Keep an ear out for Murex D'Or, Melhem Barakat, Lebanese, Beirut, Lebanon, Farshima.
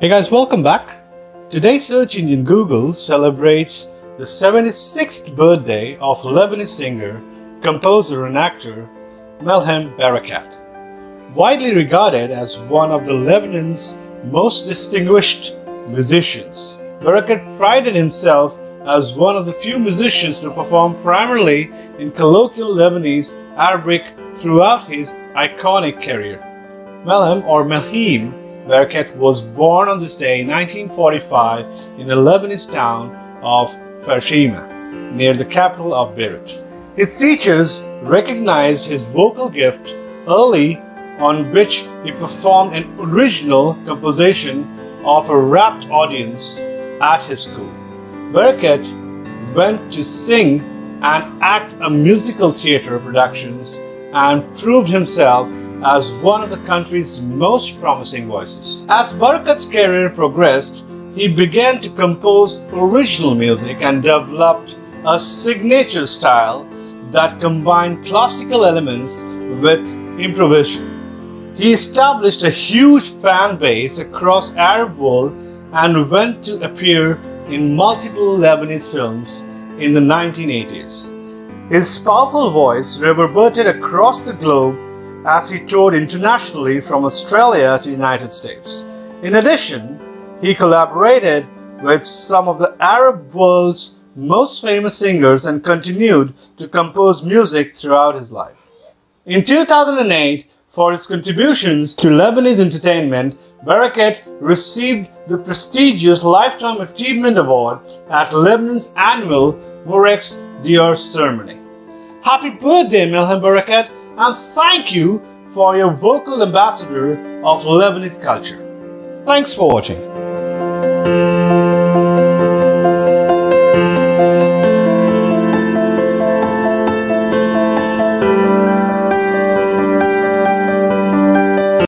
Hey guys, welcome back. Today's search engine Google celebrates the 76th birthday of Lebanese singer, composer and actor Melhem Barakat. Widely regarded as one of the Lebanon's most distinguished musicians, Barakat prided himself as one of the few musicians to perform primarily in colloquial Lebanese Arabic throughout his iconic career. Melhem Barakat was born on this day in 1945 in the Lebanese town of Farshima, near the capital of Beirut. His teachers recognized his vocal gift early, on which he performed an original composition of a rapt audience at his school. Barakat went to sing and act in musical theater productions and proved himself as one of the country's most promising voices. As Barakat's career progressed, he began to compose original music and developed a signature style that combined classical elements with improvisation. He established a huge fan base across Arab world and went to appear in multiple Lebanese films in the 1980s. His powerful voice reverberated across the globe as he toured internationally from Australia to the United States. In addition, he collaborated with some of the Arab world's most famous singers and continued to compose music throughout his life. In 2008, for his contributions to Lebanese entertainment, Barakat received the prestigious Lifetime Achievement Award at Lebanon's annual Murex D'Or ceremony. Happy birthday, Melhem Barakat! And thank you for your vocal ambassador of Lebanese culture. Thanks for watching.